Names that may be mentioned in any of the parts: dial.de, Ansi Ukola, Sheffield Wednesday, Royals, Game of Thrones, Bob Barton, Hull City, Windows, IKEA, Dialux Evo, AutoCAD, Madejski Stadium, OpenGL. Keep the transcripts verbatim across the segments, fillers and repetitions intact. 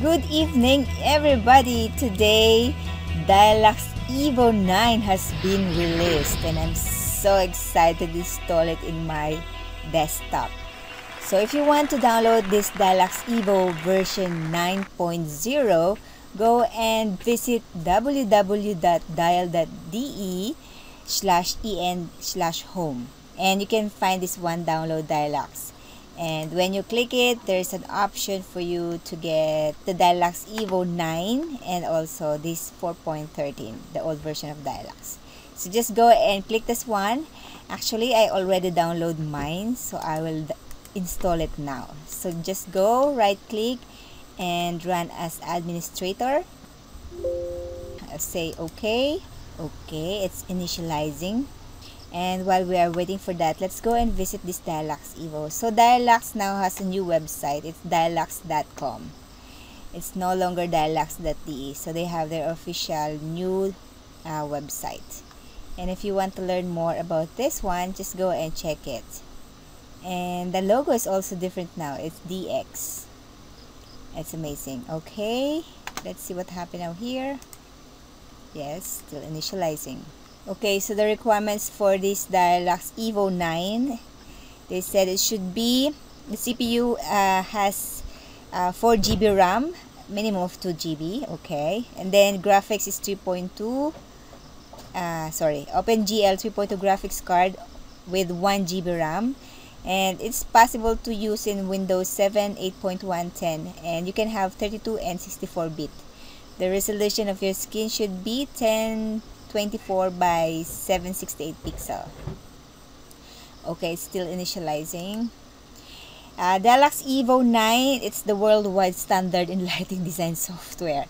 Good evening, everybody. Today, Dialux Evo nine has been released and I'm so excited to install it in my desktop. So if you want to download this Dialux Evo version nine point zero, go and visit w w w dot dial dot d e slash e n slash home, and you can find this one download Dialux. And when you click it, there's an option for you to get the Dialux Evo nine and also this four point thirteen, the old version of Dialux. So just go and click this one. Actually, I already downloaded mine, so I will install it now. So just go, right click, and run as administrator. I'll say okay. Okay, it's initializing. And while we are waiting for that, let's go and visit this Dialux Evo. So Dialux now has a new website. It's dialux dot com. It's no longer dialux dot d e. So they have their official new uh, website. And if you want to learn more about this one, just go and check it. And the logo is also different now. It's D X. It's amazing. Okay, let's see what happened out here. Yes, still initializing. Okay, so the requirements for this Dialux Evo nine, they said it should be, the C P U uh, has uh, four G B RAM, minimum of two G B, okay. And then graphics is three point two, uh, sorry, OpenGL three point two graphics card with one G B RAM. And it's possible to use in Windows seven, eight point one, ten, and you can have thirty-two and sixty-four bit. The resolution of your screen should be ten twenty-four by seven sixty-eight pixel. Okay, it's still initializing. Uh, Dialux Evo nine, it's the worldwide standard in lighting design software.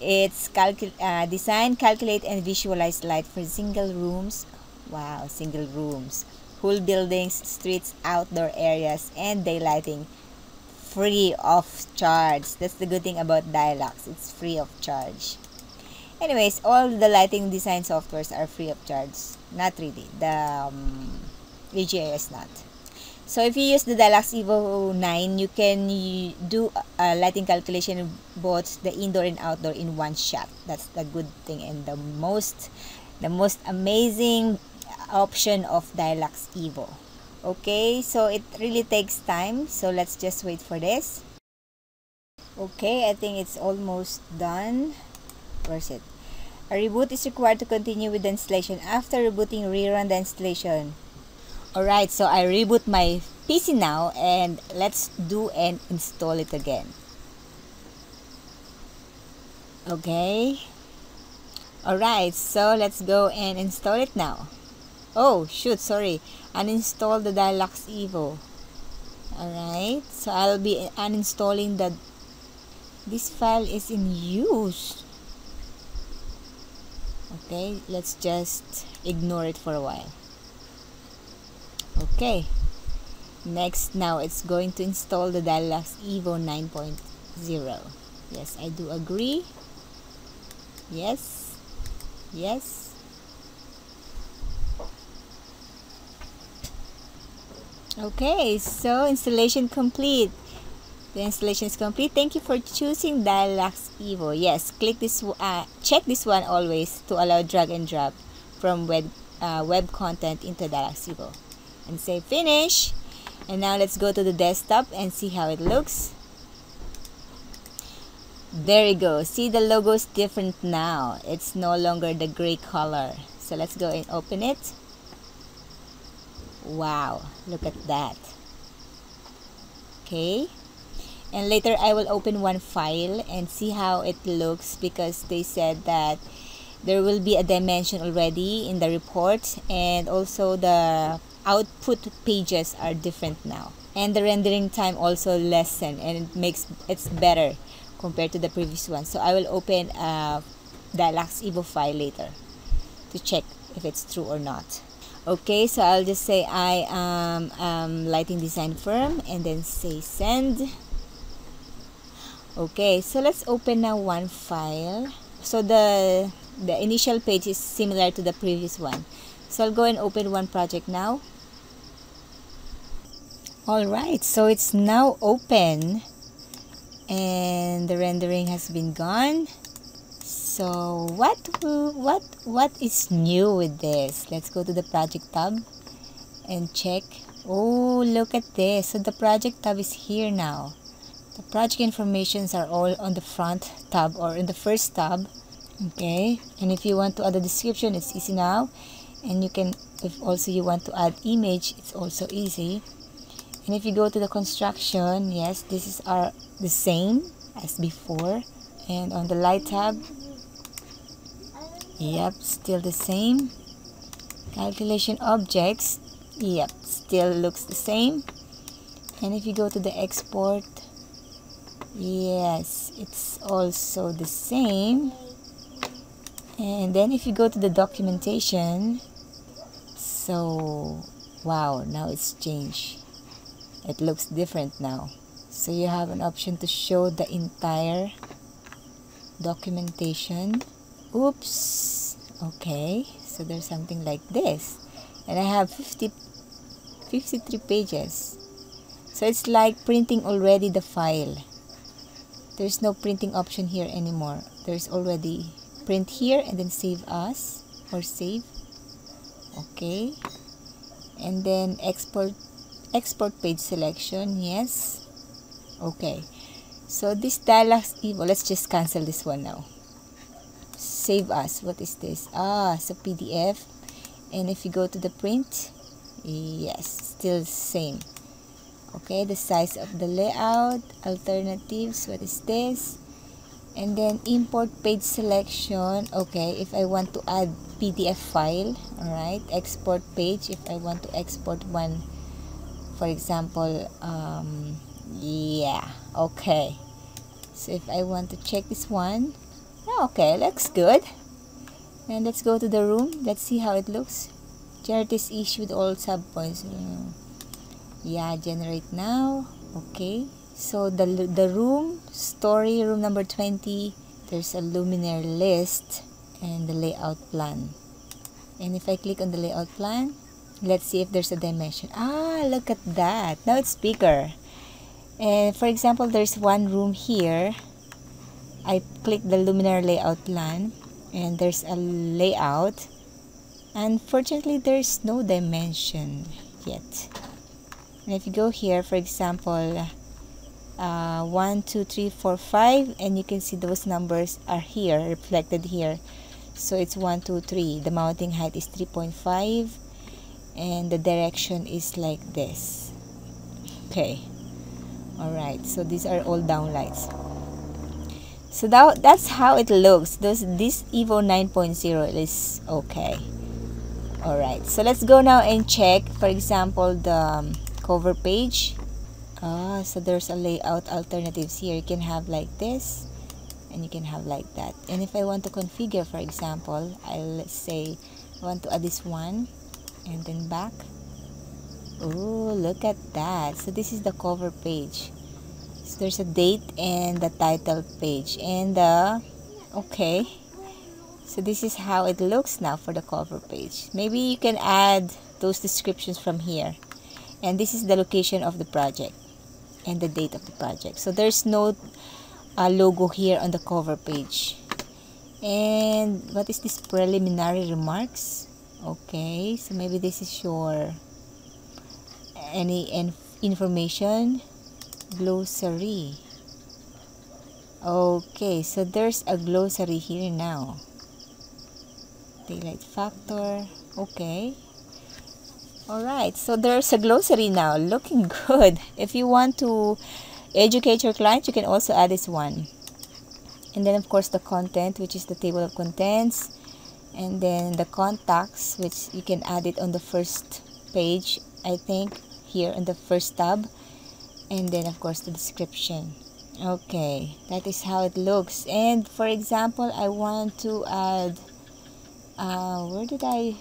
It's calcu uh, design, calculate, and visualize light for single rooms. Wow, single rooms, whole buildings, streets, outdoor areas, and daylighting, free of charge. That's the good thing about Dialux. It's free of charge. Anyways, all the lighting design softwares are free of charge. Not really. The um, V G A is not. So if you use the Dialux Evo nine, you can do a lighting calculation both the indoor and outdoor in one shot. That's the good thing and the most, the most amazing option of Dialux Evo. Okay, so it really takes time. So let's just wait for this. Okay, I think it's almost done. Where's it? A reboot is required to continue with the installation. After rebooting, rerun the installation. Alright, so I reboot my P C now, and let's do and install it again. Okay. Alright, so let's go and install it now. Oh, shoot, sorry. Uninstall the Dialux Evo. Alright, so I'll be uninstalling the... This file is in use. Okay, let's just ignore it for a while. Okay, next, now it's going to install the Dialux Evo nine point zero. Yes, I do agree. Yes, yes. Okay, so installation complete. The installation is complete. Thank you for choosing Dialux Evo. Yes, click this. Uh, check this one always to allow drag and drop from web uh, web content into Dialux Evo, and say finish. And now let's go to the desktop and see how it looks. There you go. See, the logo is different now. It's no longer the gray color. So let's go and open it. Wow! Look at that. Okay. And later I will open one file and see how it looks, because they said that there will be a dimension already in the report, and also the output pages are different now, and the rendering time also lessened, and it makes it's better compared to the previous one. So I will open a Dialux Evo file later to check if it's true or not. Okay, so I'll just say I am um, lighting design firm, and then say send. Okay, so let's open now one file. So the the initial page is similar to the previous one. So I'll go and open one project now. Alright, so it's now open. and the rendering has been gone. So what what what is new with this? Let's go to the project tab and check. Oh, look at this. So the project tab is here now. The project informations are all on the front tab or in the first tab. Okay, and if you want to add a description, it's easy now. And you can, if also you want to add image, it's also easy. And if you go to the construction, yes, this is our the same as before. And on the light tab, yep, still the same. Calculation objects, yep, still looks the same. And if you go to the export, yes, it's also the same. And then if you go to the documentation, so wow, now it's changed. It looks different now. So you have an option to show the entire documentation. Oops. Okay, so there's something like this, and I have fifty, fifty-three pages. So it's like printing already the file. There's no printing option here anymore. There's already print here and then save as or save. Okay, and then export export page selection, yes. Okay, so this Dialux Evo, let's just cancel this one now. Save as, what is this? Ah, so P D F. And if you go to the print, yes, still same. Okay, the size of the layout, alternatives, what is this? And then import page selection. Okay, if I want to add P D F file, all right, export page, if I want to export one, for example, um, yeah, okay. So if I want to check this one, okay, looks good. And let's go to the room. Let's see how it looks. Generate is issued all subpoints. Mm. Yeah, generate now. Okay. So the the room story, room number twenty. There's a luminaire list and the layout plan. And if I click on the layout plan, let's see if there's a dimension. Ah, look at that. Now it's bigger. And for example, there's one room here. I click the luminaire layout plan, and there's a layout. Unfortunately, there's no dimension yet. And if you go here, for example, uh, one, two, three, four, five, and you can see those numbers are here, reflected here. So it's one, two, three. The mounting height is three point five, and the direction is like this. Okay. Alright, so these are all downlights. So that, that's how it looks. This, this Evo nine point oh is okay. Alright, so let's go now and check, for example, the um, cover page. Ah, so there's a layout alternatives here. You can have like this, and you can have like that. And if I want to configure, for example, I'll say I want to add this one, and then back. Oh, look at that. So this is the cover page. So there's a date and the title page and the uh, okay, so this is how it looks now for the cover page. Maybe you can add those descriptions from here, and this is the location of the project and the date of the project. So there's no uh, logo here on the cover page. And what is this? Preliminary remarks. Okay, so maybe this is your any inf information. Glossary. Okay, so there's a glossary here now. Daylight factor. Okay. Alright, so there's a glossary now. Looking good. If you want to educate your client, you can also add this one. And then, of course, the content, which is the table of contents. And then the contacts, which you can add it on the first page, I think, here in the first tab. And then, of course, the description. Okay, that is how it looks. And for example, I want to add uh, where did I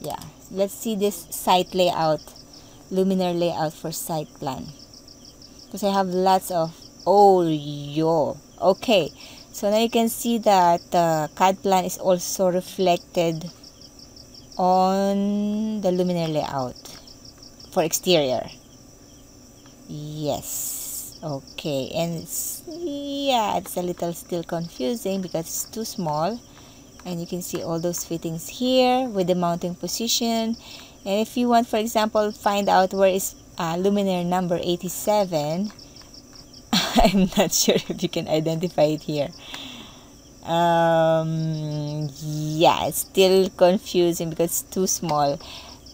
yeah let's see this site layout, luminaire layout for site plan, because I have lots of oh yo okay, so now you can see that the uh, C A D plan is also reflected on the luminaire layout for exterior. Yes, Okay, and it's, yeah, it's a little still confusing because it's too small. And you can see all those fittings here with the mounting position. And if you want, for example, find out where is uh, luminaire number eighty-seven, I'm not sure if you can identify it here. Um, yeah, it's still confusing because it's too small.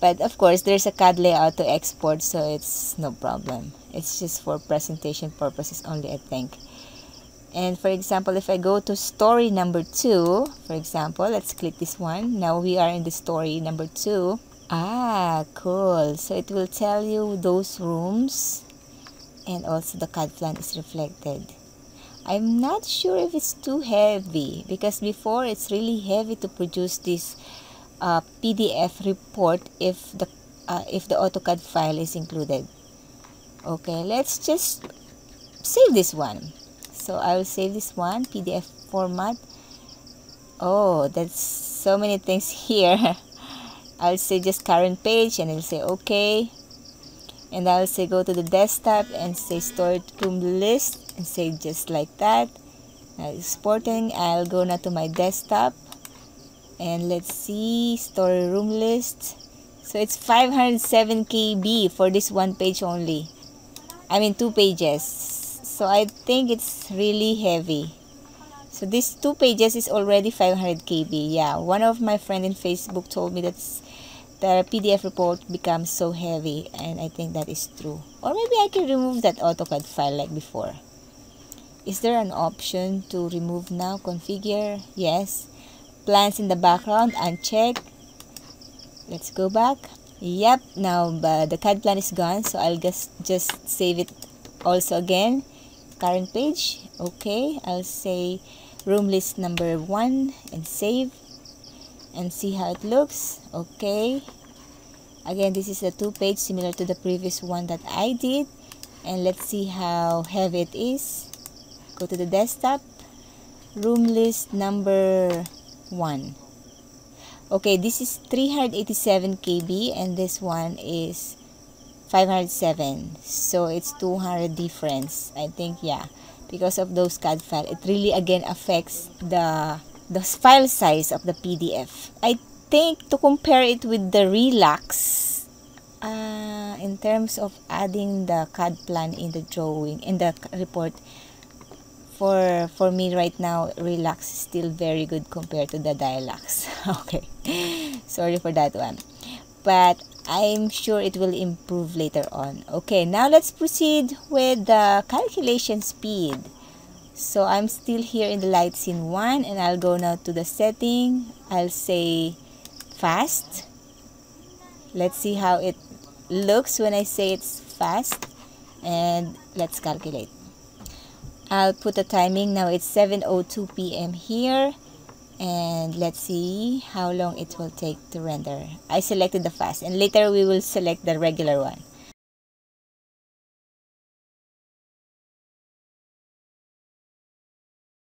But of course, there's a C A D layout to export, so it's no problem. It's just for presentation purposes only, I think. And for example, if I go to story number two, for example, let's click this one. Now we are in the story number two. Ah, cool. So it will tell you those rooms, and also the C A D plan is reflected. I'm not sure if it's too heavy, because before it's really heavy to produce this Uh, P D F report if the uh, if the AutoCAD file is included. Okay, let's just save this one. So I will save this one, P D F format. Oh, that's so many things here. I'll say just current page, and it'll say okay, and I'll say go to the desktop and say storage room list and say just like that. Now exporting, I'll go now to my desktop. And let's see, story room list. So it's five hundred seven K B for this one page only. I mean two pages. So I think it's really heavy. So this two pages is already five hundred K B. Yeah, one of my friends in Facebook told me that the P D F report becomes so heavy. And I think that is true. Or maybe I can remove that AutoCAD file like before. Is there an option to remove now? Configure? Yes. Plans in the background, uncheck. Let's go back. Yep, now uh, the C A D plan is gone, so I'll just just save it also again. Current page, okay. I'll say room list number one and save and see how it looks. Okay, again, this is a two page similar to the previous one that I did, and let's see how heavy it is. Go to the desktop, room list number one. Okay, this is three hundred eighty-seven K B and this one is five hundred seven, so it's two hundred difference, I think. Yeah, because of those C A D file, it really again affects the the file size of the P D F. I think to compare it with the Relax uh, in terms of adding the C A D plan in the drawing in the report, For, for me right now, Relax is still very good compared to the Dialux. Okay, sorry for that one. But I'm sure it will improve later on. Okay, now let's proceed with the calculation speed. So I'm still here in the light scene one, and I'll go now to the setting. I'll say fast. Let's see how it looks when I say it's fast. And let's calculate. I'll put the timing. Now it's seven oh two P M here, and let's see how long it will take to render. I selected the fast, and later we will select the regular one.